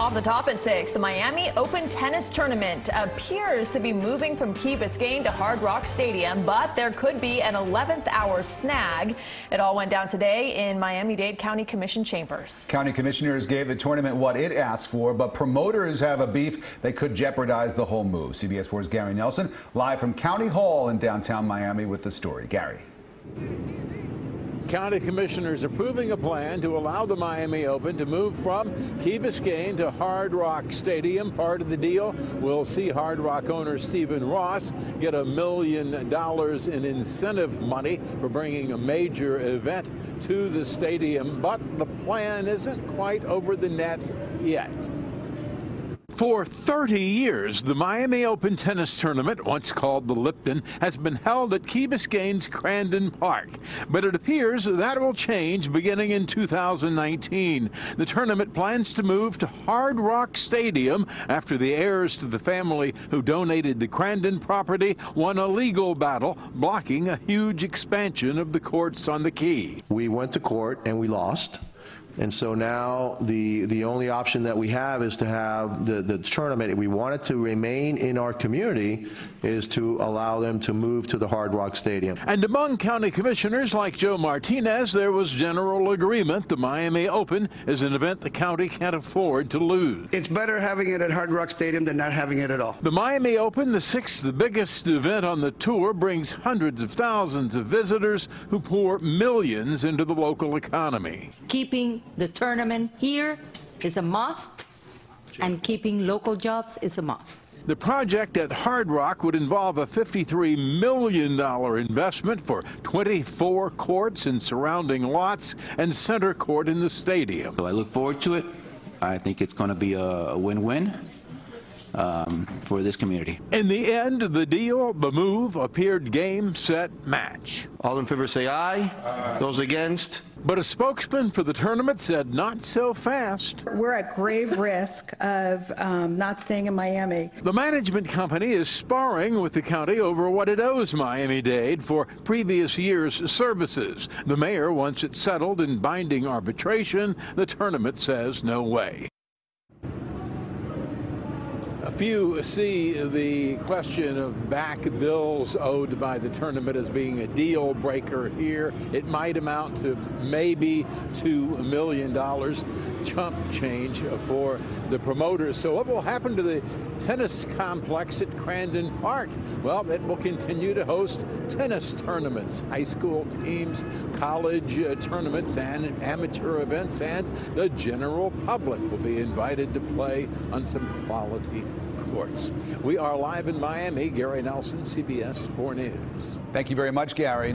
Off the top at 6, the Miami Open tennis tournament appears to be moving from Key Biscayne to Hard Rock Stadium, but there could be an 11th hour snag. It all went down today in Miami-Dade County Commission chambers. County commissioners gave the tournament what it asked for, but promoters have a beef that could jeopardize the whole move. CBS 4's Gary Nelson live from County Hall in downtown Miami with the story. Gary. County commissioners approving a plan to allow the Miami Open to move from Key Biscayne to Hard Rock Stadium. Part of the deal will see Hard Rock owner Stephen Ross get $1 million in incentive money for bringing a major event to the stadium. But the plan isn't quite over the net yet. For 30 years, the Miami Open tennis tournament, once called the Lipton, has been held at Key Biscayne's Crandon Park. But it appears that will change beginning in 2019. The tournament plans to move to Hard Rock Stadium after the heirs to the family who donated the Crandon property won a legal battle blocking a huge expansion of the courts on the Key. We went to court and we lost. And so now the only option that we have is to have the tournament, if we want it to remain in our community, is to allow them to move to the Hard Rock Stadium. And among county commissioners like Joe Martinez, there was general agreement the Miami Open is an event the county can't afford to lose. It's better having it at Hard Rock Stadium than not having it at all. The Miami Open, the sixth biggest event on the tour, brings hundreds of thousands of visitors who pour millions into the local economy. Keeping the tournament here is a must, and keeping local jobs is a must. The project at Hard Rock would involve a $53 million investment for 24 courts and surrounding lots and center court in the stadium. So I look forward to it. I think it's going to be a win-win for this community. In the end, the deal, the move, appeared game, set, match. All in favor say aye. Aye. Those against? But a spokesman for the tournament said not so fast. We're at grave risk of not staying in Miami. The management company is sparring with the county over what it owes Miami-Dade for previous year's services. The mayor wants it settled in binding arbitration. The tournament says no way. Few see the question of back bills owed by the tournament as being a deal breaker here. It might amount to maybe $2 million chump change for the promoters. So what will happen to the tennis complex at Crandon Park? Well, it will continue to host tennis tournaments, high school teams, college tournaments, and amateur events, and the general public will be invited to play on some quality courts. We are live in Miami. Gary Nelson, CBS 4 News. Thank you very much, Gary.